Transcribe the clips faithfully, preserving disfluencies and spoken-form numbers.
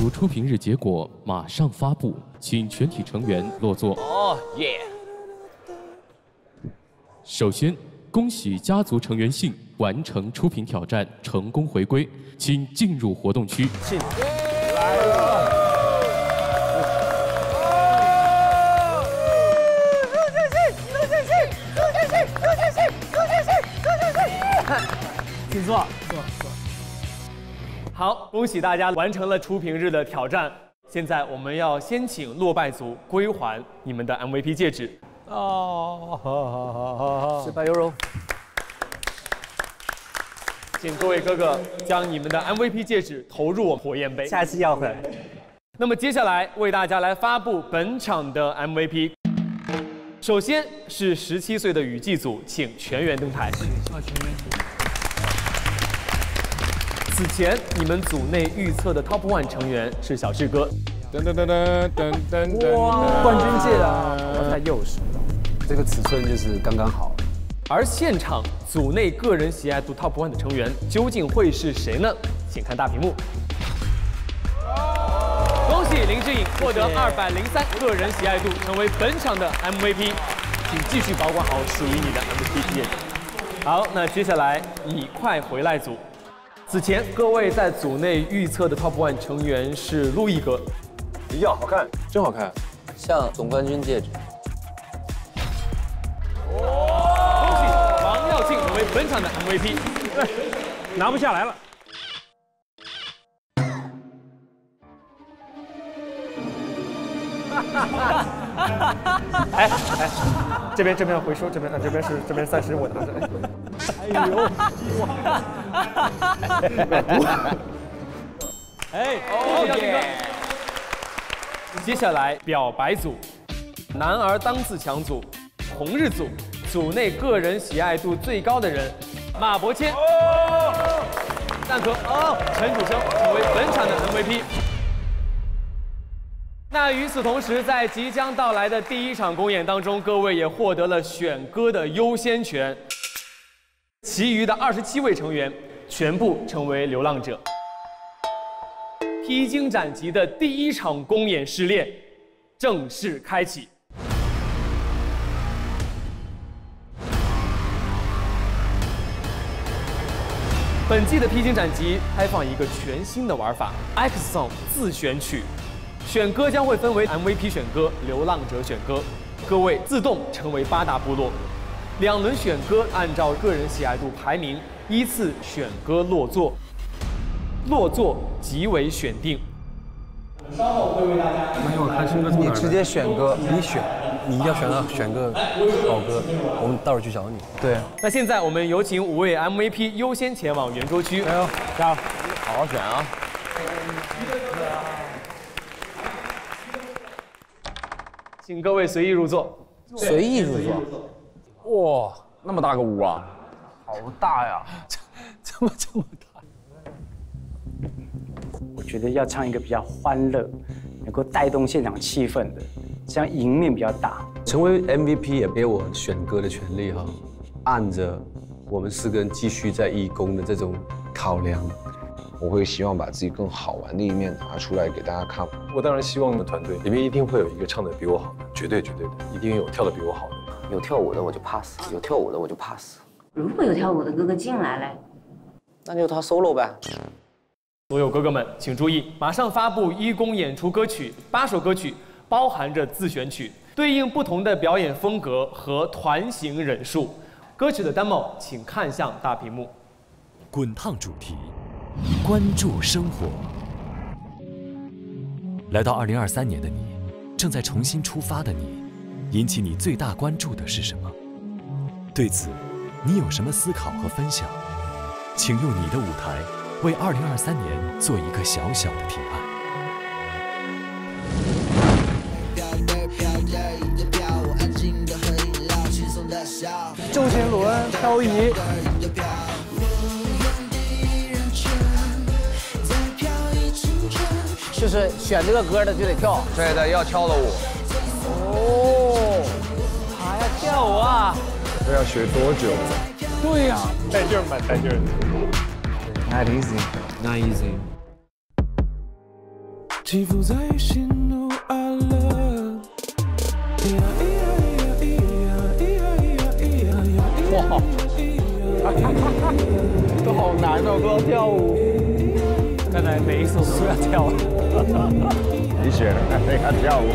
足初评日结果马上发布，请全体成员落座。哦耶！首先，恭喜家族成员信完成初评挑战，成功回归，请进入活动区。信来了。 请坐，坐坐。好，恭喜大家完成了初评日的挑战。现在我们要先请落败组归还你们的 M V P 戒指。哦，好好好好好，事败犹荣。请各位哥哥将你们的 M V P 戒指投入我火焰杯，下次要回来。那么接下来为大家来发布本场的 M V P。 首先是十七岁的雨季组，请全员登台。此前你们组内预测的 Top One 成员是小志哥。噔噔噔噔噔噔噔！哇，冠军戒啊！我太幼熟了，这个尺寸就是刚刚好。而现场组内个人喜爱度 Top One 的成员究竟会是谁呢？请看大屏幕。恭喜林志颖获得二百零三个人喜爱度，成为本场的 M V P， 请继续保管好属于你的 M V P 戒指。好，那接下来你快回来组，此前各位在组内预测的 Top One 成员是陆毅哥，呀，好看，真好看，像总冠军戒指。恭喜王耀庆成为本场的 M V P， 拿不下来了。 哎哎，这边这边回收，这边啊这边是这边三十，我拿着。哎呦，哇！哎，好，耀庆哥。接下来表白组、男儿当自强组、红日组，组内个人喜爱度最高的人，马伯骞。哦。蛋壳哦，陈楚生成为本场的 M V P。 那与此同时，在即将到来的第一场公演当中，各位也获得了选歌的优先权。其余的二十七位成员全部成为流浪者。披荆斩棘的第一场公演试炼正式开启。本季的披荆斩棘开放一个全新的玩法 ，X Song 自选曲。 选歌将会分为 M V P 选歌、流浪者选歌，各位自动成为八大部落。两轮选歌按照个人喜爱度排名依次选歌落座，落座即为选定。稍后会为大家。没有，看新歌从哪儿？你直接选歌，你选，你要选到选个好歌，我们到时候去找你。对。那现在我们有请五位 M V P 优先前往圆桌区。加油！加油！好好选啊！ 请各位随意入座，随意入座。哇，那么大个屋啊，好大呀！这这么这么大？我觉得要唱一个比较欢乐，能够带动现场气氛的，这样赢面比较大。成为 M V P 也给我选歌的权利哈，按着我们四个人继续在义工的这种考量。 我会希望把自己更好玩的一面拿出来给大家看。我当然希望我们团队里面一定会有一个唱的比我好的，绝对绝对的，一定有跳的比我好的。有跳舞的我就 pass， 有跳舞的我就 pass。如果有跳舞的哥哥进来嘞，那就他 solo 呗。所有哥哥们请注意，马上发布一公演出歌曲，八首歌曲包含着自选曲，对应不同的表演风格和团形人数。歌曲的 demo 请看向大屏幕。滚烫主题。 关注生活。来到二零二三年的你，正在重新出发的你，引起你最大关注的是什么？对此，你有什么思考和分享？请用你的舞台，为二零二三年做一个小小的提案。 周杰伦、漂移。 就是选这个歌的就得跳，对的，要跳了舞。哦，还要跳舞啊？这要学多久？对呀，带劲儿吧，带劲儿。Not easy, not easy。起伏在喜怒哀乐。哇，都好难哦，哥跳舞。看来每一首都要跳舞。你选了，谁要跳舞？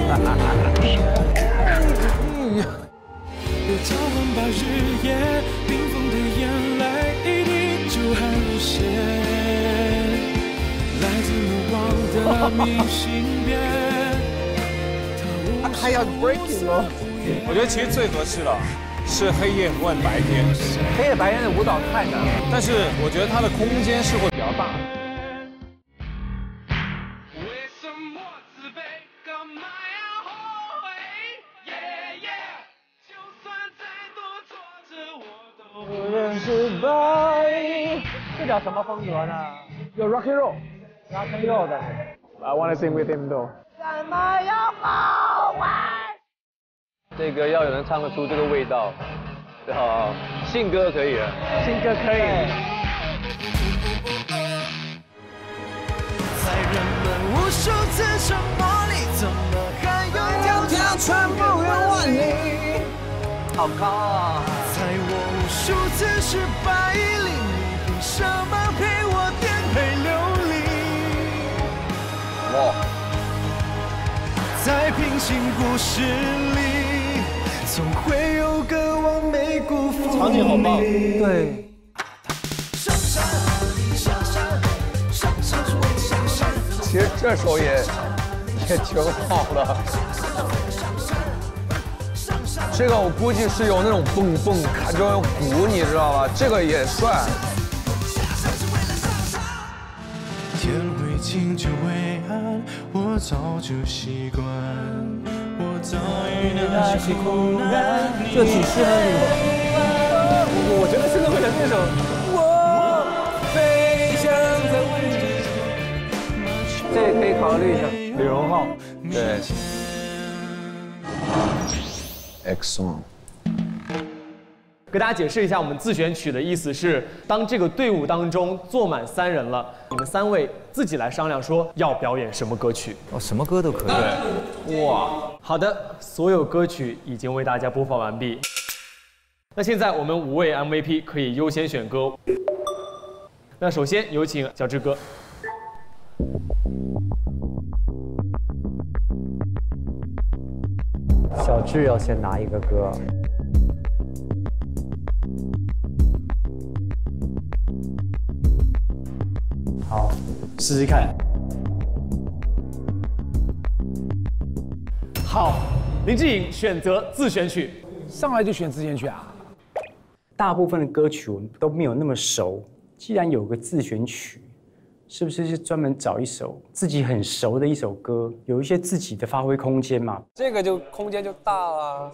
别交换吧，日夜冰封的眼泪，一滴就汗血。来自莫忘的明信片。他还要 breaking 哦。我觉得其实最合适了，是黑夜问白天。黑夜白天的舞蹈太难了，但是我觉得它的空间是会比较大的。 这叫什么风格呢？有 rock and roll，rock and roll 的。I wanna sing with him though。怎么要后悔？这个要有人唱得出这个味道，对吧？信歌可以了，信歌可以。在人们无数次沉默里，怎么还有条条穿不过万里？好高啊！在我无数次失败里。 什么陪我颠沛流离？哇！在平行故事里，总会有个完美辜负你。场景好棒，对。其实这首也也挺好的。这个我估计是有那种蹦蹦卡，就有鼓，你知道吧？这个也帅。 天会晴就会暗，我早就习惯。我早已那些苦难，这只适合你。我觉得现在会唱这首。我飞翔在未知。这可以考虑一下。李荣浩，对。X song。 给大家解释一下，我们自选曲的意思是，当这个队伍当中坐满三人了，你们三位自己来商量说要表演什么歌曲。哦，什么歌都可以。对，哇，好的，所有歌曲已经为大家播放完毕。那现在我们五位 M V P 可以优先选歌。那首先有请小志哥。 小智要先拿一个歌。 好，试试看。好，林志颖选择自选曲，上来就选自选曲啊。大部分的歌曲我们都没有那么熟，既然有个自选曲，是不是是专门找一首自己很熟的一首歌，有一些自己的发挥空间嘛？这个就空间就大了。